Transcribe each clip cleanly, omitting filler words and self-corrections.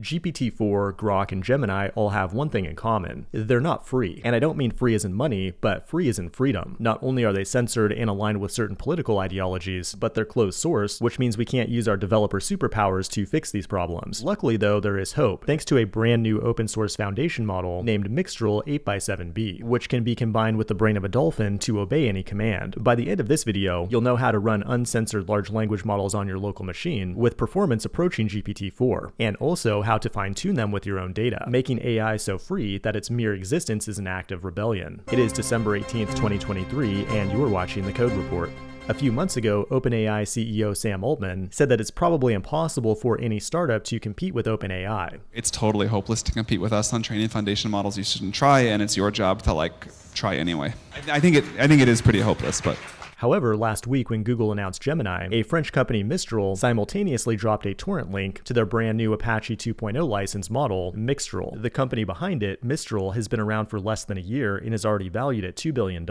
GPT-4, Grok, and Gemini all have one thing in common. They're not free. And I don't mean free as in money, but free as in freedom. Not only are they censored and aligned with certain political ideologies, but they're closed source, which means we can't use our developer superpowers to fix these problems. Luckily though, there is hope, thanks to a brand new open source foundation model named Mixtral 8x7b, which can be combined with the brain of a dolphin to obey any command. By the end of this video, you'll know how to run uncensored large language models on your local machine with performance approaching GPT-4, and also how to fine-tune them with your own data, making AI so free that its mere existence is an act of rebellion. It is December 18th, 2023, and you're watching The Code Report. A few months ago, OpenAI CEO Sam Altman said that it's probably impossible for any startup to compete with OpenAI. It's totally hopeless to compete with us on training foundation models you shouldn't try, and it's your job to like try anyway. I think it is pretty hopeless, but. However, last week when Google announced Gemini, a French company Mistral simultaneously dropped a torrent link to their brand new Apache 2.0 license model, Mixtral. The company behind it, Mistral, has been around for less than a year and is already valued at $2 billion.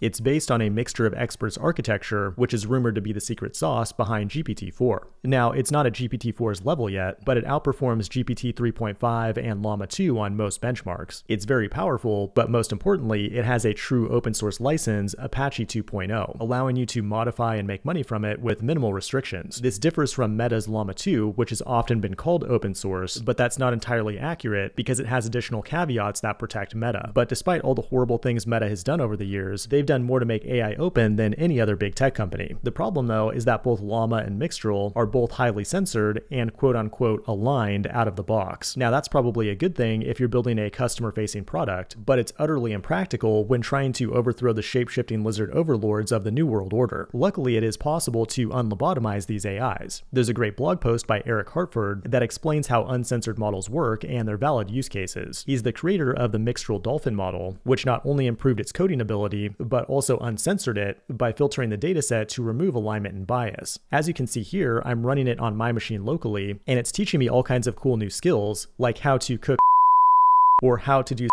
It's based on a mixture of experts architecture, which is rumored to be the secret sauce behind GPT-4. Now, it's not at GPT-4's level yet, but it outperforms GPT-3.5 and Llama 2 on most benchmarks. It's very powerful, but most importantly, it has a true open source license, Apache 2.0. allowing you to modify and make money from it with minimal restrictions. This differs from Meta's Llama 2, which has often been called open source, but that's not entirely accurate because it has additional caveats that protect Meta. But despite all the horrible things Meta has done over the years, they've done more to make AI open than any other big tech company. The problem though is that both Llama and Mixtral are both highly censored and quote-unquote aligned out of the box. Now that's probably a good thing if you're building a customer-facing product, but it's utterly impractical when trying to overthrow the shape-shifting lizard overlords of the New World Order. Luckily, it is possible to unlobotomize these AIs. There's a great blog post by Eric Hartford that explains how uncensored models work and their valid use cases. He's the creator of the Mixtral Dolphin model, which not only improved its coding ability, but also uncensored it by filtering the dataset to remove alignment and bias. As you can see here, I'm running it on my machine locally, and it's teaching me all kinds of cool new skills, like how to cook or how to do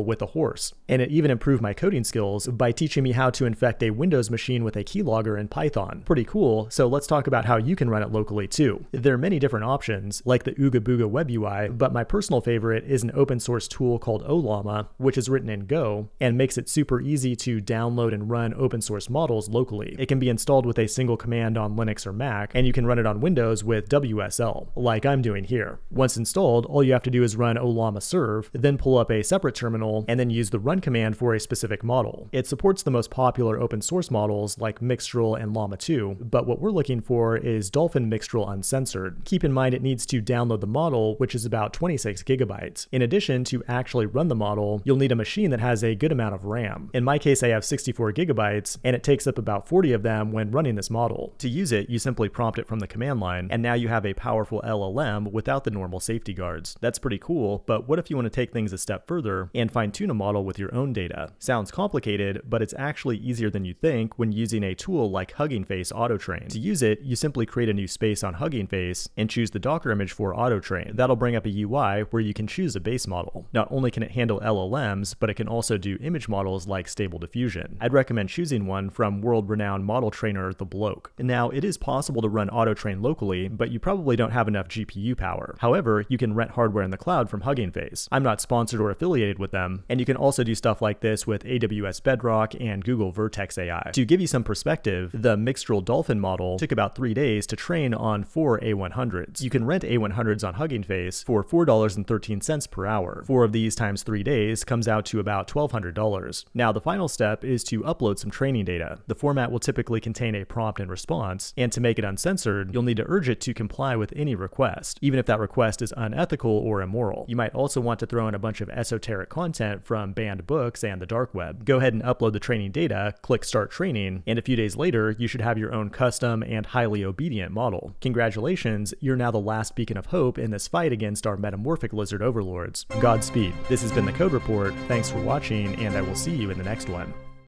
with a horse. And it even improved my coding skills by teaching me how to infect a Windows machine with a keylogger in Python. Pretty cool, so let's talk about how you can run it locally too. There are many different options, like the Ooga Booga web UI, but my personal favorite is an open source tool called Ollama, which is written in Go and makes it super easy to download and run open source models locally. It can be installed with a single command on Linux or Mac, and you can run it on Windows with WSL, like I'm doing here. Once installed, all you have to do is run Ollama serve, then pull up a separate terminal, and then use the run command for a specific model. It supports the most popular open source models like Mixtral and Llama 2, but what we're looking for is Dolphin Mixtral Uncensored. Keep in mind it needs to download the model, which is about 26 gigabytes. In addition, to actually run the model, you'll need a machine that has a good amount of RAM. In my case, I have 64 gigabytes, and it takes up about 40 of them when running this model. To use it, you simply prompt it from the command line, and now you have a powerful LLM without the normal safety guards. That's pretty cool, but what if you want to take things a step further and fine-tune a model with your own data? Sounds complicated, but it's actually easier than you think when using a tool like Hugging Face AutoTrain. To use it, you simply create a new space on Hugging Face and choose the Docker image for AutoTrain. That'll bring up a UI where you can choose a base model. Not only can it handle LLMs, but it can also do image models like Stable Diffusion. I'd recommend choosing one from world-renowned model trainer TheBloke. Now, it is possible to run AutoTrain locally, but you probably don't have enough GPU power. However, you can rent hardware in the cloud from Hugging Face. I'm not sponsored or affiliated with them, and you can also do stuff like this with AWS Bedrock and Google Vertex AI. To give you some perspective, the Mixtral Dolphin model took about 3 days to train on 4 A100s. You can rent A100s on Hugging Face for $4.13 per hour. 4 of these times 3 days comes out to about $1,200. Now the final step is to upload some training data. The format will typically contain a prompt and response, and to make it uncensored, you'll need to urge it to comply with any request, even if that request is unethical or immoral. You might also want to throw in a bunch of esoteric content from banned books and the dark web. Go ahead and upload the training data, click start training, and a few days later, you should have your own custom and highly obedient model. Congratulations, you're now the last beacon of hope in this fight against our metamorphic lizard overlords. Godspeed. This has been The Code Report. Thanks for watching, and I will see you in the next one.